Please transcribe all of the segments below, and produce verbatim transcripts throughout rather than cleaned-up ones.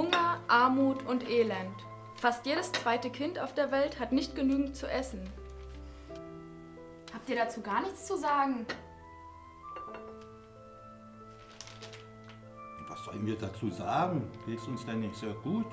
Hunger, Armut und Elend. Fast jedes zweite Kind auf der Welt hat nicht genügend zu essen. Habt ihr dazu gar nichts zu sagen? Was sollen wir dazu sagen? Geht's uns denn nicht sehr gut?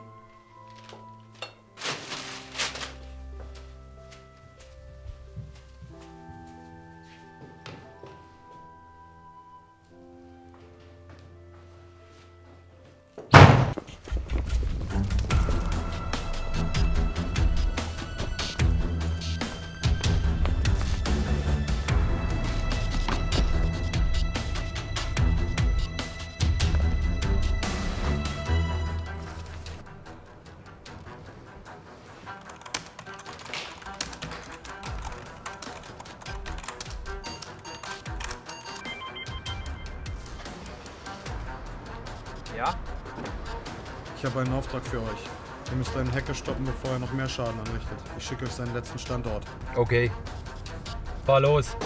Ja? Ich habe einen Auftrag für euch. Ihr müsst einen Hacker stoppen, bevor er noch mehr Schaden anrichtet. Ich schicke euch seinen letzten Standort. Okay. Fahr los.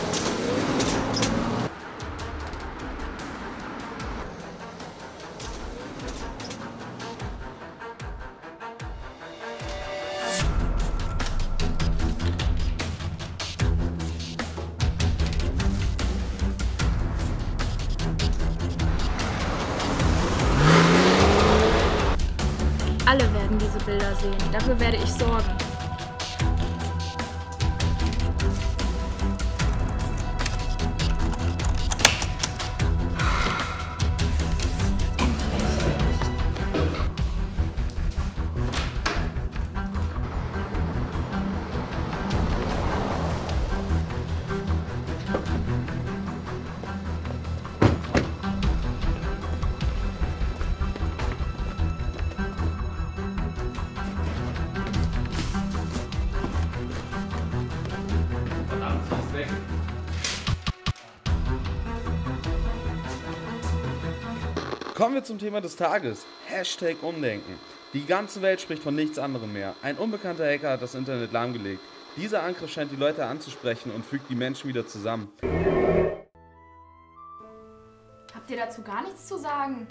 Alle werden diese Bilder sehen. Dafür werde ich sorgen. Kommen wir zum Thema des Tages. Hashtag Umdenken. Die ganze Welt spricht von nichts anderem mehr. Ein unbekannter Hacker hat das Internet lahmgelegt. Dieser Angriff scheint die Leute anzusprechen und fügt die Menschen wieder zusammen. Habt ihr dazu gar nichts zu sagen?